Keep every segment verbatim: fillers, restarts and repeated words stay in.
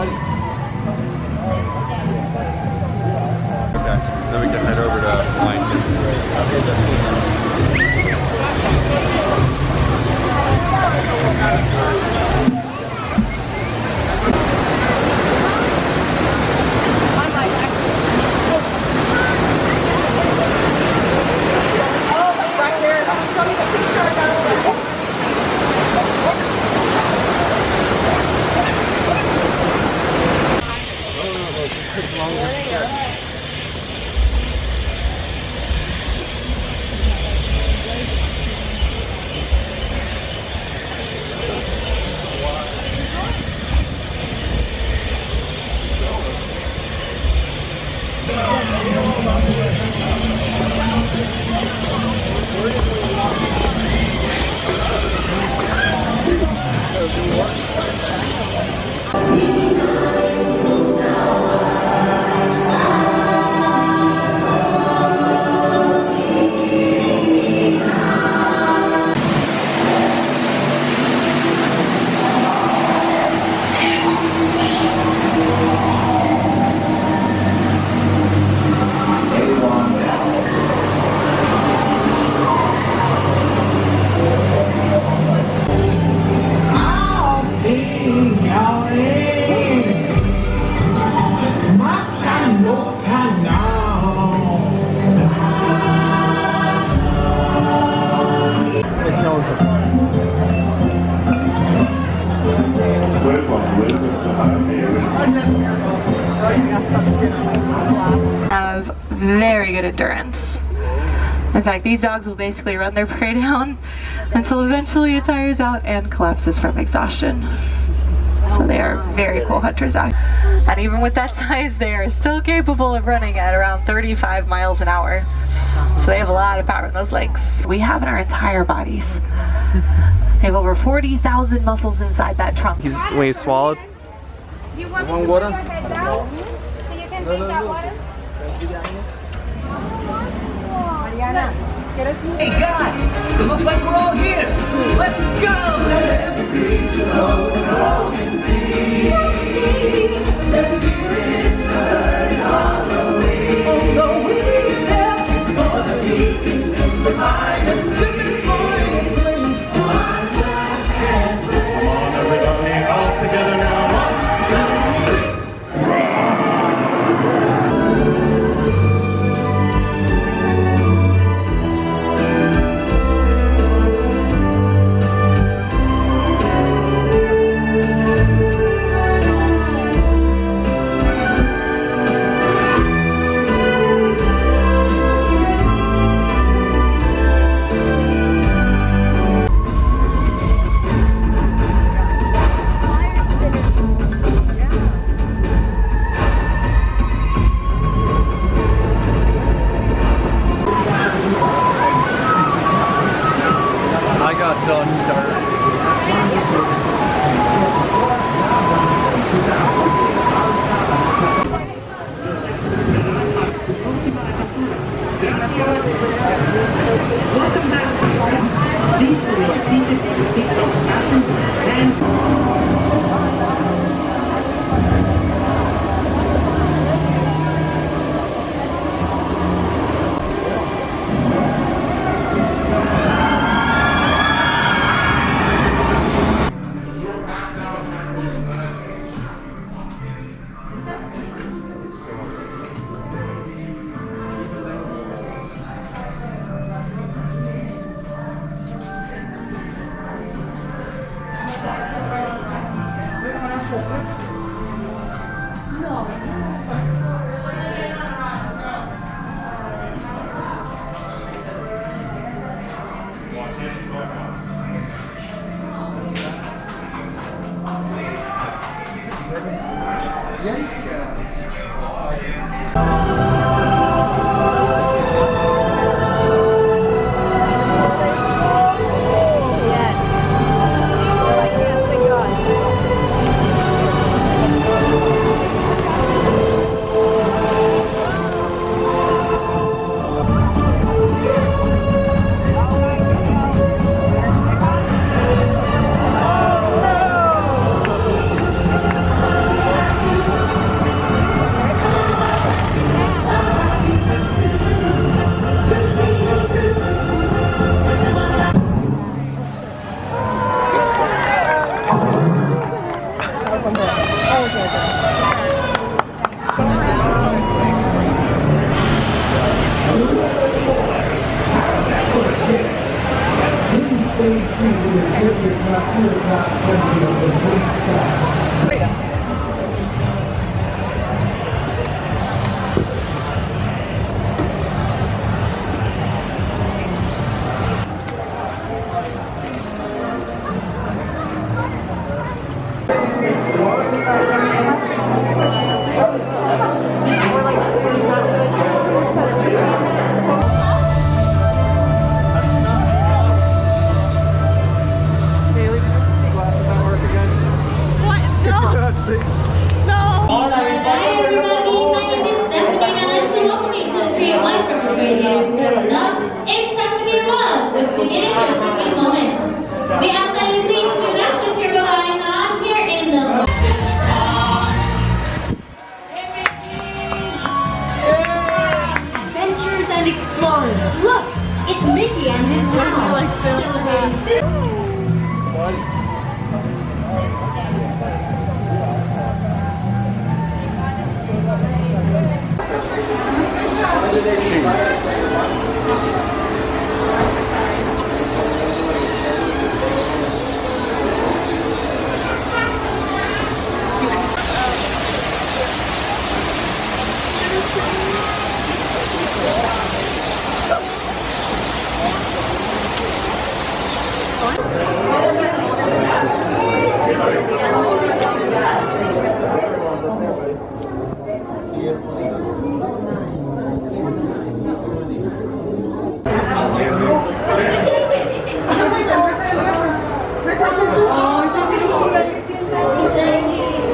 Okay, then we can head over to Wine. Oh, like right there. I was coming to picture I got have very good endurance. In fact, these dogs will basically run their prey down until eventually it tires out and collapses from exhaustion. So they are very cool hunters out. And even with that size, they are still capable of running at around thirty-five miles an hour. So they have a lot of power in those legs. We have in our entire bodies. They have over forty thousand muscles inside that trunk. He's, when he's swallowed, you want, you want water? No. So you can no, drink no, that no. water? Mariana, get us more. Hey guys, it looks like we're all here. Let's go! Let every creature know and all can see. Let's do it right on the way. On the way there, it's gonna be in simplified. Let's do it for it. One last hand. Come on everybody, all together now. கொண்டு வர. Okay okay.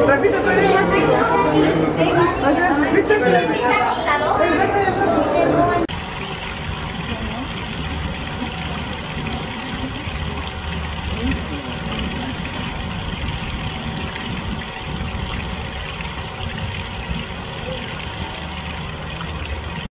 Repito, tú eres la chica. Repito, tú eres la chica.